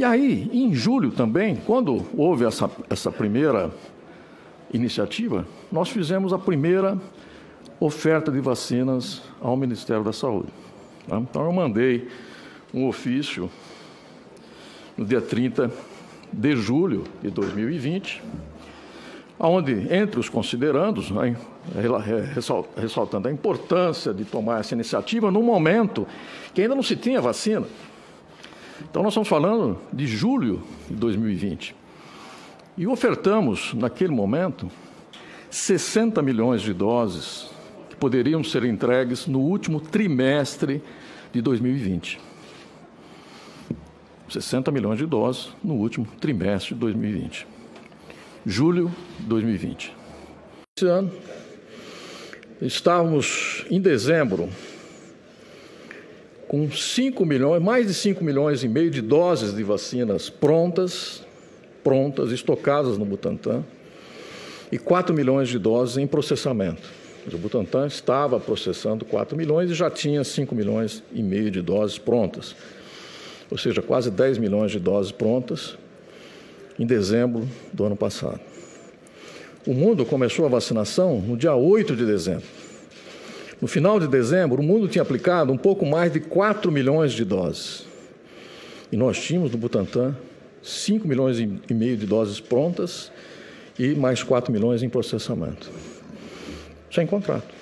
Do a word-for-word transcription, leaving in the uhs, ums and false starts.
E aí, em julho também, quando houve essa, essa primeira iniciativa, nós fizemos a primeira oferta de vacinas ao Ministério da Saúde. Então, eu mandei um ofício no dia trinta de julho de dois mil e vinte, onde, entre os considerandos, né, ressaltando a importância de tomar essa iniciativa no momento que ainda não se tinha vacina. Então, nós estamos falando de julho de dois mil e vinte. E ofertamos, naquele momento, sessenta milhões de doses que poderiam ser entregues no último trimestre de dois mil e vinte. sessenta milhões de doses no último trimestre de dois mil e vinte. julho de dois mil e vinte. Esse ano, estávamos em dezembro com cinco milhões, mais de cinco milhões e meio de doses de vacinas prontas, prontas, estocadas no Butantan, e quatro milhões de doses em processamento. O Butantan estava processando quatro milhões e já tinha cinco milhões e meio de doses prontas, ou seja, quase dez milhões de doses prontas em dezembro do ano passado. O mundo começou a vacinação no dia oito de dezembro. No final de dezembro, o mundo tinha aplicado um pouco mais de quatro milhões de doses. E nós tínhamos no Butantan cinco milhões e meio de doses prontas e mais quatro milhões em processamento. Sem contrato.